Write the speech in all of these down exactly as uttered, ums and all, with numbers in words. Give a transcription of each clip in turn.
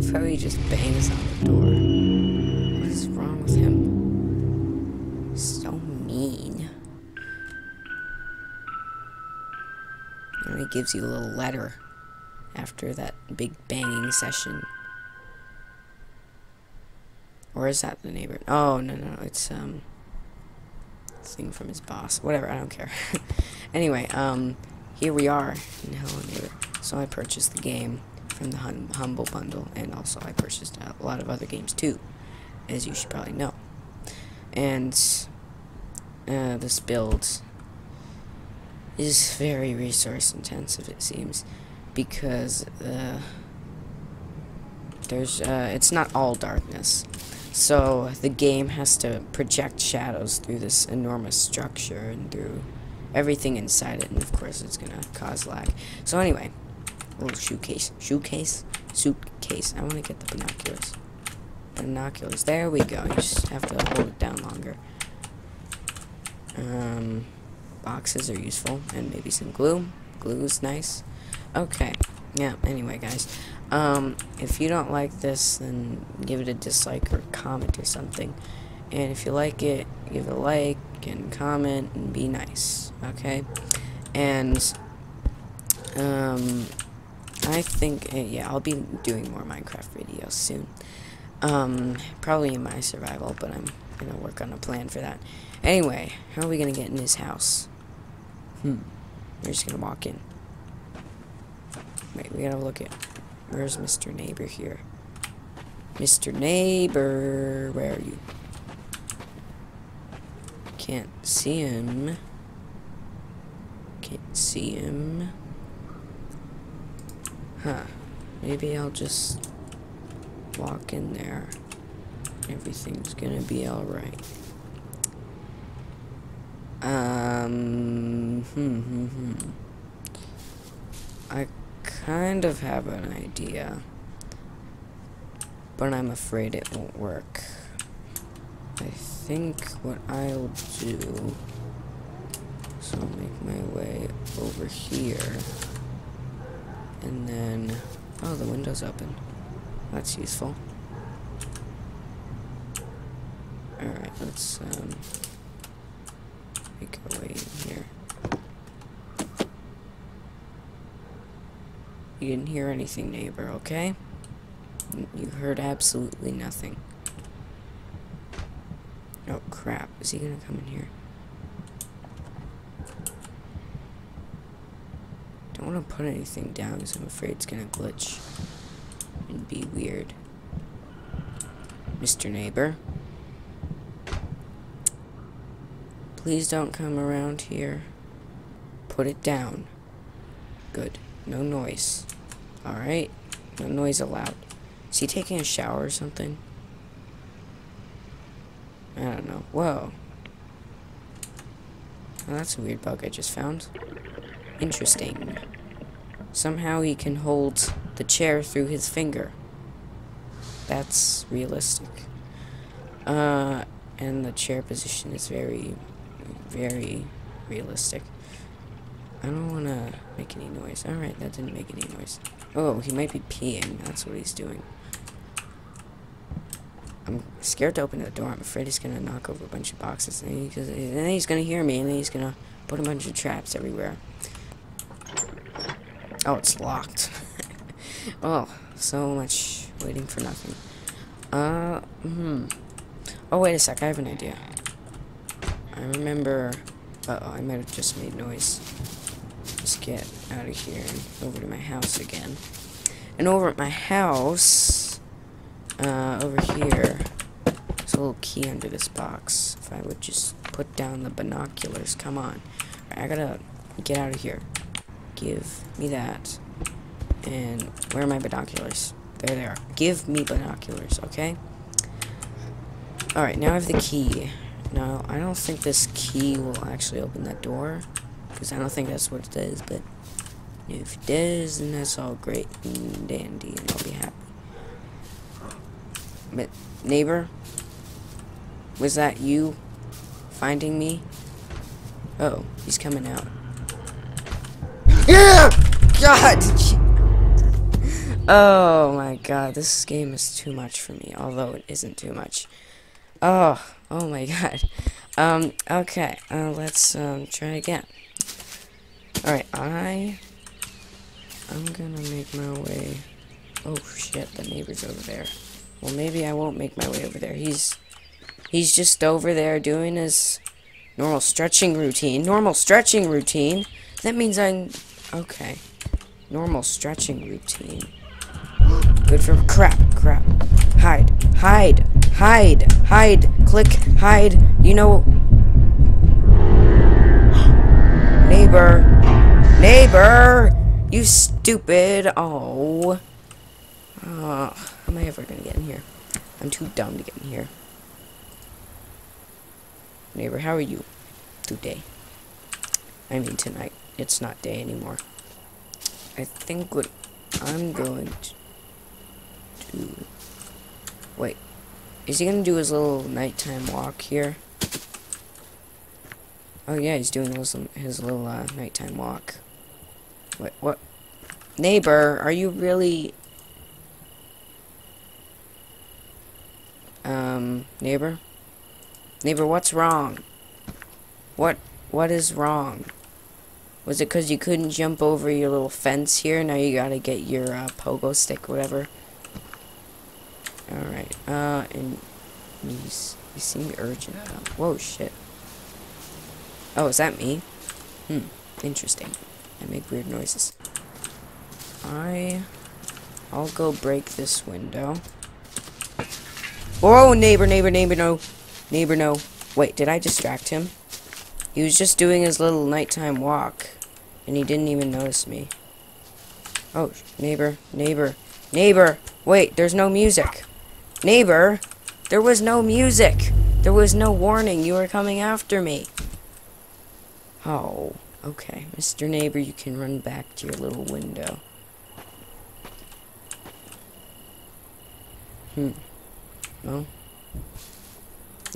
love how he just bangs on the door. What is wrong with him? So mean. And he gives you a little letter after that big banging session. Or is that the neighbor? Oh, no, no, it's, um... thing from his boss. Whatever, I don't care. Anyway, um, here we are in Hello Neighbor. So I purchased the game from the hum Humble Bundle, and also I purchased a lot of other games too, as you should probably know. And, uh, this build is very resource intensive, it seems, because, uh, there's, uh, it's not all darkness. So the game has to project shadows through this enormous structure and through everything inside it, and of course it's gonna cause lag. So anyway, a little shoecase, shoecase, suitcase. I want to get the binoculars. Binoculars. There we go. You just have to hold it down longer. Um, boxes are useful, and maybe some glue. Glue's nice. Okay. Yeah, anyway, guys, um, if you don't like this, then give it a dislike or comment or something. And if you like it, give it a like and comment and be nice, okay? And, um, I think, uh, yeah, I'll be doing more Minecraft videos soon. Um, probably in my survival, but I'm gonna work on a plan for that. Anyway, how are we gonna get in his house? Hmm. We're just gonna walk in. Wait, we gotta look at... Where's Mister Neighbor here? Mister Neighbor, where are you? Can't see him. Can't see him. Huh. Maybe I'll just walk in there. Everything's gonna be alright. Um... Hmm, hmm, hmm. I... kind of have an idea, but I'm afraid it won't work. I think what I'll do is I'll make my way over here, and then, oh, the window's open. That's useful. Alright, let's um, make our way in here. You didn't hear anything, neighbor, okay? You heard absolutely nothing. Oh, crap. Is he gonna come in here? Don't want to put anything down because I'm afraid it's gonna glitch and be weird. Mister Neighbor. Please don't come around here. Put it down. Good. No noise. Alright. No noise allowed. Is he taking a shower or something? I don't know. Whoa. Well, that's a weird bug I just found. Interesting. Somehow he can hold the chair through his finger. That's realistic. Uh, and the chair position is very, very realistic. I don't want to make any noise. Alright, that didn't make any noise. Oh, he might be peeing. That's what he's doing. I'm scared to open the door. I'm afraid he's going to knock over a bunch of boxes. And then he's going to hear me, and then he's going to put a bunch of traps everywhere. Oh, it's locked. Oh, so much waiting for nothing. Uh, hmm. Oh, wait a sec. I have an idea. I remember... Uh-oh, I might have just made noise. Get out of here and over to my house again. And over at my house, uh, over here, there's a little key under this box. If I would just put down the binoculars, come on. I gotta get out of here. Give me that. And where are my binoculars? There they are. Give me binoculars, okay? Alright, now I have the key. Now, I don't think this key will actually open that door. Because I don't think that's what it is, but if it is, then that's all great and dandy, and I'll be happy. But, neighbor, was that you finding me? Oh, he's coming out. Yeah! God! Oh my god, this game is too much for me, although it isn't too much. Oh, oh my god. Um, okay, uh, let's, um, try again. Alright, I... I'm gonna make my way... Oh shit, the neighbor's over there. Well, maybe I won't make my way over there. He's... He's just over there doing his normal stretching routine. Normal stretching routine? That means I'm... Okay. Normal stretching routine. Good for crap, crap. Hide, hide, hide, hide, click, hide, you know. Neighbor, neighbor, you stupid. Oh. Uh, how am I ever gonna get in here? I'm too dumb to get in here. Neighbor, how are you today? I mean, tonight. It's not day anymore. I think what I'm going to. Dude. Wait, is he gonna do his little nighttime walk here? Oh yeah, he's doing his, his little uh, nighttime walk. Wait, what? Neighbor, are you really? Um, neighbor? Neighbor, what's wrong? What, what is wrong? Was it because you couldn't jump over your little fence here? Now you gotta get your uh, pogo stick, whatever. Alright, uh, and he's, he seemed urgent. Whoa, shit. Oh, is that me? Hmm, interesting. I make weird noises. I, I'll go break this window. Oh, neighbor, neighbor, neighbor, no. Neighbor, no. Wait, did I distract him? He was just doing his little nighttime walk, and he didn't even notice me. Oh, neighbor, neighbor, neighbor. Wait, there's no music. Neighbor, there was no music. There was no warning. You were coming after me. Oh, okay. Mister Neighbor, you can run back to your little window. Hmm. Well.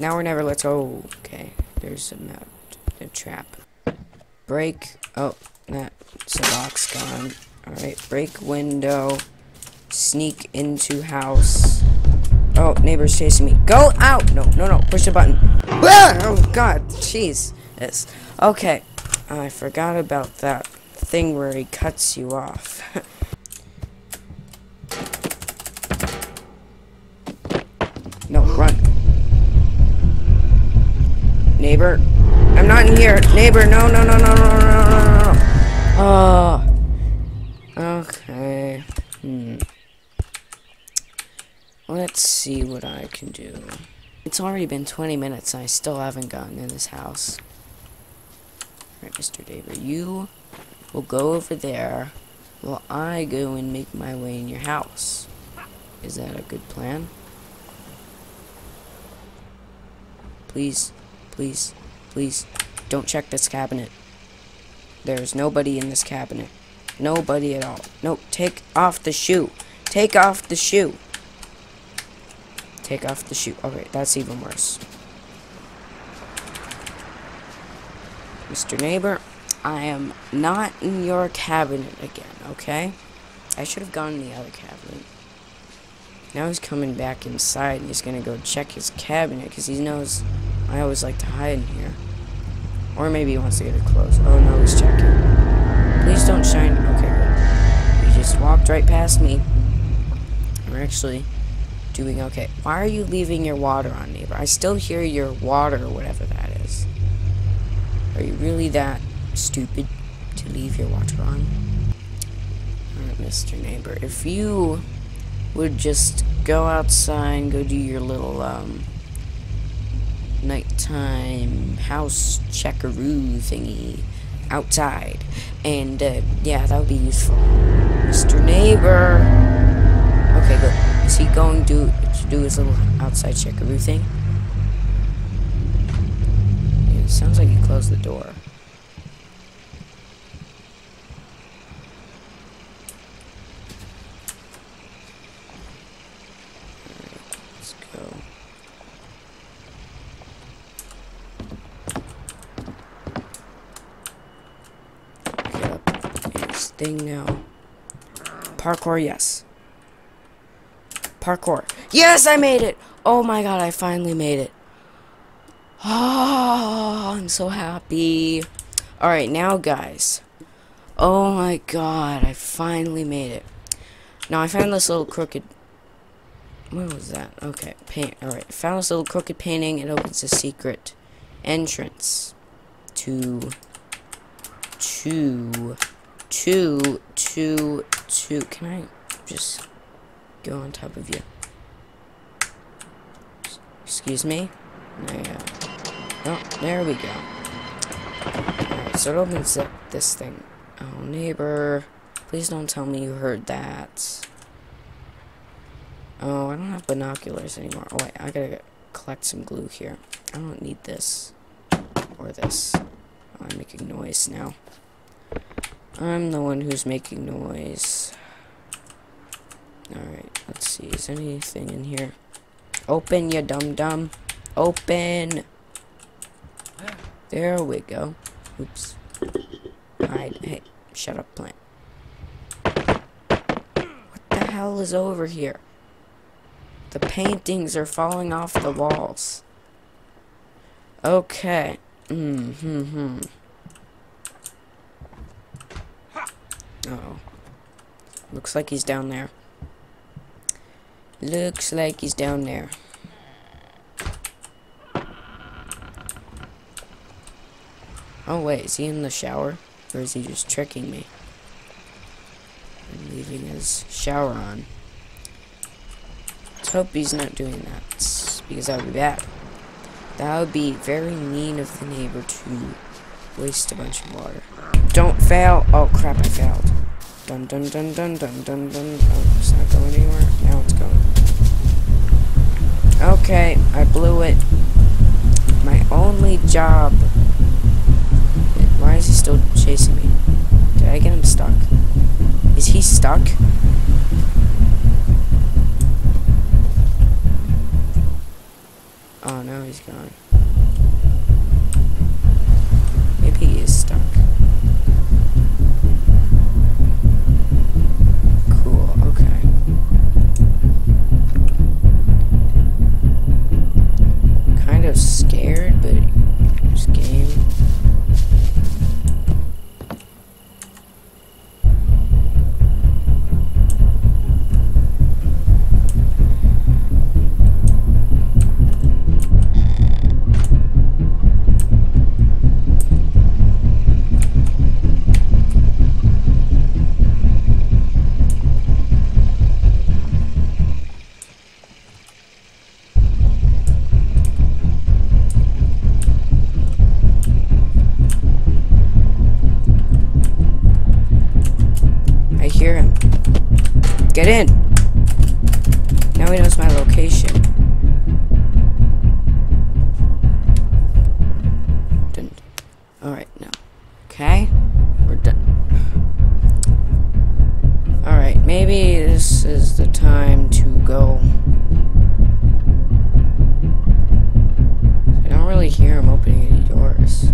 Now or never, let's go. Okay. There's a map. A trap. Break. Oh, that's a box gone. Alright. Break window. Sneak into house. Oh, neighbor's chasing me. Go out! No, no, no. Push the button. Ah! Oh, God. Jeez. Yes. Okay. Oh, I forgot about that thing where he cuts you off. No, run. Neighbor. I'm not in here. Neighbor, no, no, no, no, no, no, no, no. Oh. Okay. Hmm. Let's see what I can do. It's already been twenty minutes and I still haven't gotten in this house. Alright, Mister Neighbor, you will go over there while I go and make my way in your house. Is that a good plan? Please, please, please, don't check this cabinet. There's nobody in this cabinet. Nobody at all. No, take off the shoe. Take off the shoe. Take off the shoe. Okay, that's even worse. Mister Neighbor, I am not in your cabinet again, okay? I should have gone in the other cabinet. Now he's coming back inside and he's gonna go check his cabinet because he knows I always like to hide in here. Or maybe he wants to get it closed. Oh no, he's checking. Please don't shine. Okay, he just walked right past me. We're actually doing okay. Why are you leaving your water on, neighbor? I still hear your water or whatever that is. Are you really that stupid to leave your water on? Alright, Mister Neighbor, if you would just go outside and go do your little um nighttime house checkaroo thingy outside, and uh, yeah, that would be useful. Mister Neighbor, okay, good. Is he going to do his little outside checkaroo thing? Yeah, it sounds like he closed the door. Alright, let's go. Get up in this thing now. Parkour, yes. Parkour. Yes, I made it! Oh my god, I finally made it. Oh, I'm so happy. Alright, now guys. Oh my god, I finally made it. Now, I found this little crooked... What was that? Okay, paint. Alright, I found this little crooked painting. It opens a secret entrance. To... Two... Two... Two... Two... Can I just go on top of you? S excuse me? There oh, there we go. Alright, so it opens up this thing. Oh, neighbor... Please don't tell me you heard that. Oh, I don't have binoculars anymore. Oh, wait, I gotta collect some glue here. I don't need this. Or this. Oh, I'm making noise now. I'm the one who's making noise. Alright, let's see. Is there anything in here? Open, you dum-dum. Open! There we go. Oops. Hide. Hey, shut up, plant. Hell is over here? The paintings are falling off the walls. Okay. Mm hmm. hmm. Uh-oh. Looks like he's down there. Looks like he's down there. Oh wait, is he in the shower? Or is he just tricking me? Leaving his shower on. Let's hope he's not doing that, because that would be bad. That would be very mean of the neighbor to waste a bunch of water. Don't fail! Oh crap, I failed. Dun dun dun dun dun dun dun. Oh, it's not going anywhere. Now it's going. Okay, I blew it. My only job. Why is he still chasing me? Did I get him stuck? Is he stuck? Oh, no, he's gone. Maybe he is stuck. Cool, okay. Kind of scared, but this game... Get in! Now he knows my location. Didn't. Alright, no. Okay? We're done. Alright, maybe this is the time to go. I don't really hear him opening any doors.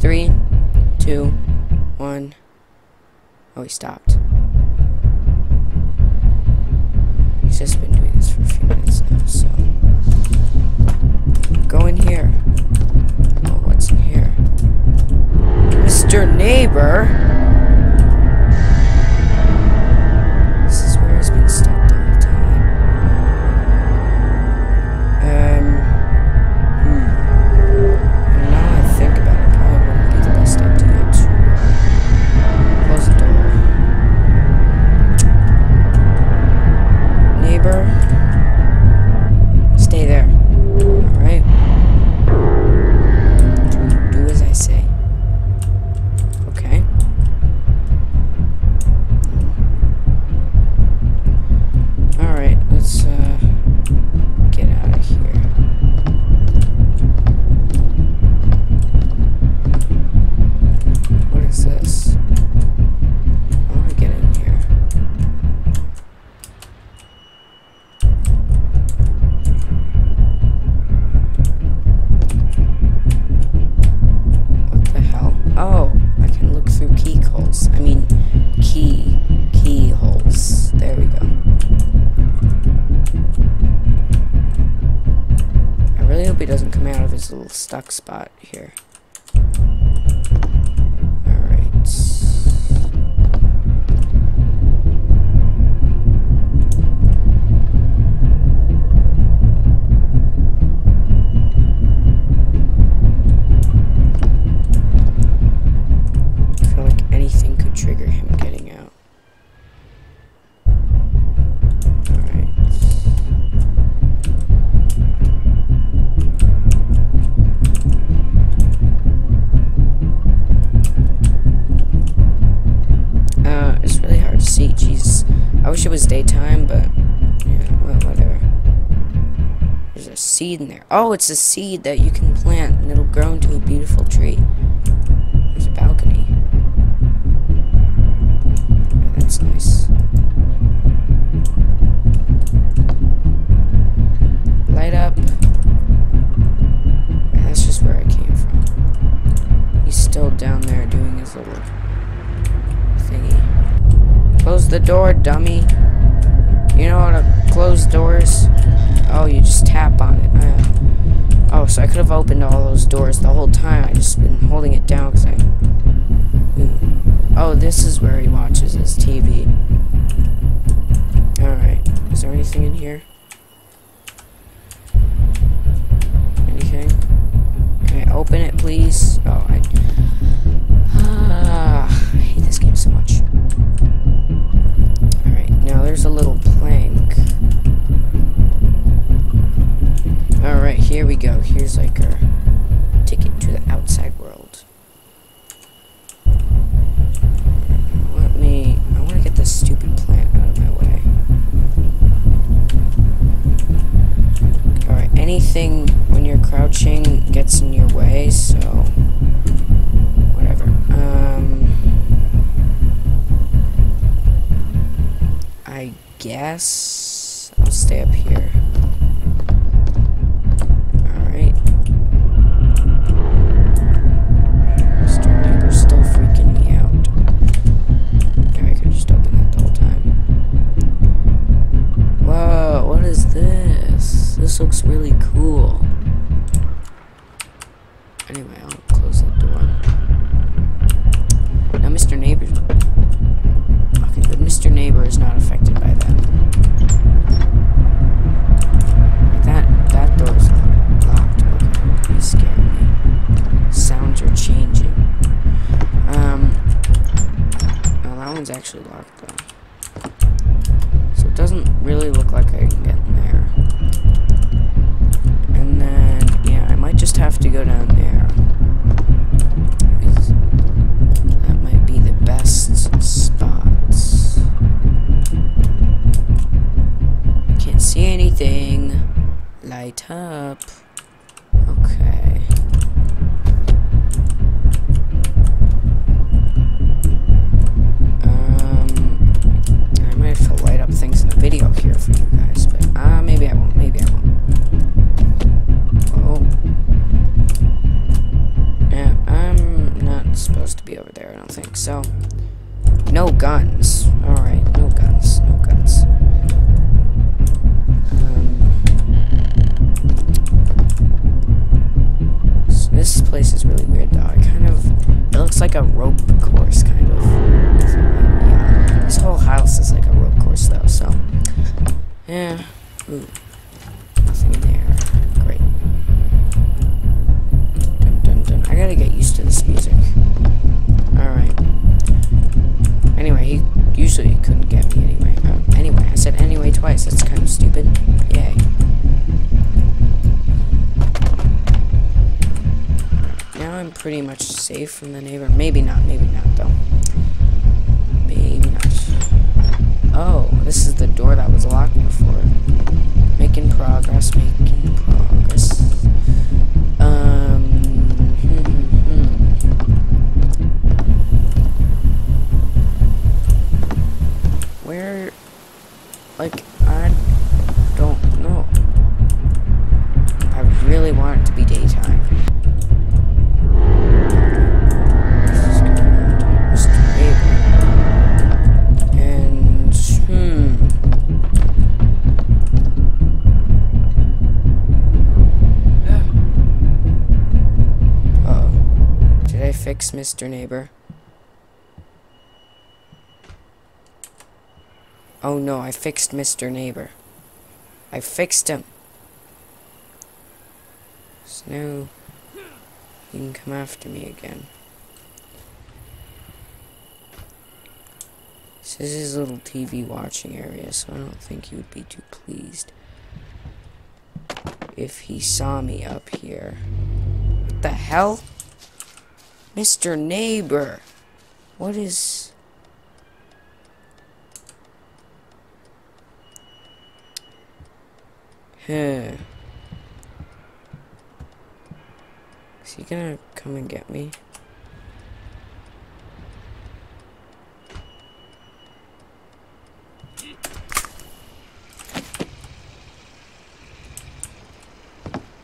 Three, two, one. Oh, he stopped. He's just been doing this for a few minutes now, so... Go in here. Oh, what's in here? Mister Neighbor! This is where he's been stuck the whole time. Um... Hmm. And now I think about it, probably wouldn't be the best idea to close the door. Stay there. Alright. Do, do as I say. Okay. this little stuck spot here. Seed in there. Oh, it's a seed that you can plant and it'll grow into a beautiful tree. There's a balcony. Yeah, that's nice. Light up. Yeah, that's just where I came from. He's still down there doing his little thingy. Close the door, dummy. You know how to close doors? Oh, you just tap on it. Uh, oh, so I could have opened all those doors the whole time. I just been holding it down because I... Oh, this is where he watches his T V. Alright. Is there anything in here? Anything? Can I open it, please? Oh, I... Ah, I hate this game so much. Alright, now there's a little plank. Alright, here we go. Here's like our ticket to the outside world. Let me... I want to get this stupid plant out of my way. Alright, anything when you're crouching gets in your way, so... Whatever. Um... I guess... I'll stay up here. Looks really cool. Anyway, I'll close the door. Now, Mister Neighbor. Okay, but Mister Neighbor is not affected by that. That that door is locked. Okay, he's scaring me. Sounds are changing. Um, well, that one's actually locked though, so it doesn't really look like I can get in there. Just have to go down there. That might be the best spots. Can't see anything. Light up. Okay. Um, I might have to light up things in the video here for you guys, but ah, uh, maybe I won't. Maybe I won't. Supposed to be over there, I don't think so. No guns. Alright, no guns, no guns. Um, so this place is really weird though. It kind of, it looks like a rope course, kind of. Yeah. This whole house is like a rope course though, so. Yeah. Ooh. Nothing in there. Great. Dun, dun, dun. I gotta get used to this music. Alright. Anyway, he usually couldn't get me anyway. Um, anyway, I said anyway twice. That's kind of stupid. Yay. Now I'm pretty much safe from the neighbor. Maybe not. Maybe not, though. Maybe not. Oh, this is the door that was locked before. Making progress. Making progress. Um... Where, like, I don't know. I really want it to be daytime. This is good. And, hmm. Thanks, Mister Neighbor. Oh no, I fixed Mister Neighbor. I fixed him. So now you can come after me again. This is his little T V watching area, so I don't think he would be too pleased if he saw me up here. What the hell? Mister Neighbor! What is... Huh. Is he gonna come and get me?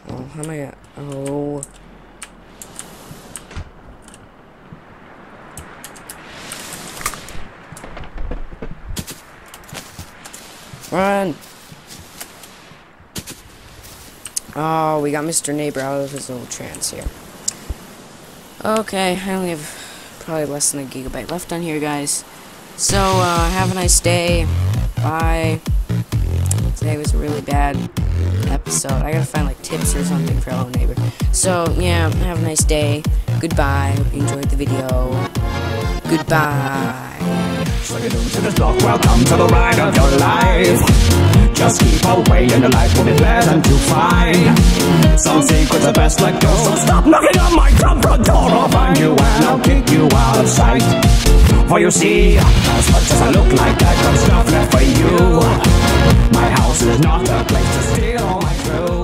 Oh, how am I gonna... Oh... Run! Oh, we got Mister Neighbor out of his little trance here. Okay, I only have probably less than a gigabyte left on here, guys. So, uh, have a nice day. Bye. Today was a really bad episode. I gotta find, like, tips or something for Hello Neighbor. So, yeah, have a nice day. Goodbye. Hope you enjoyed the video. Goodbye. Into this block, welcome to the ride of your life. Just keep away and your life will be pleasant to find. Some secrets are best let go, so stop knocking on my comfort door. I'll find you and I'll kick you out of sight. For you see, as much as I look like that, I'm stuff left for you. My house is not a place to steal my clothes.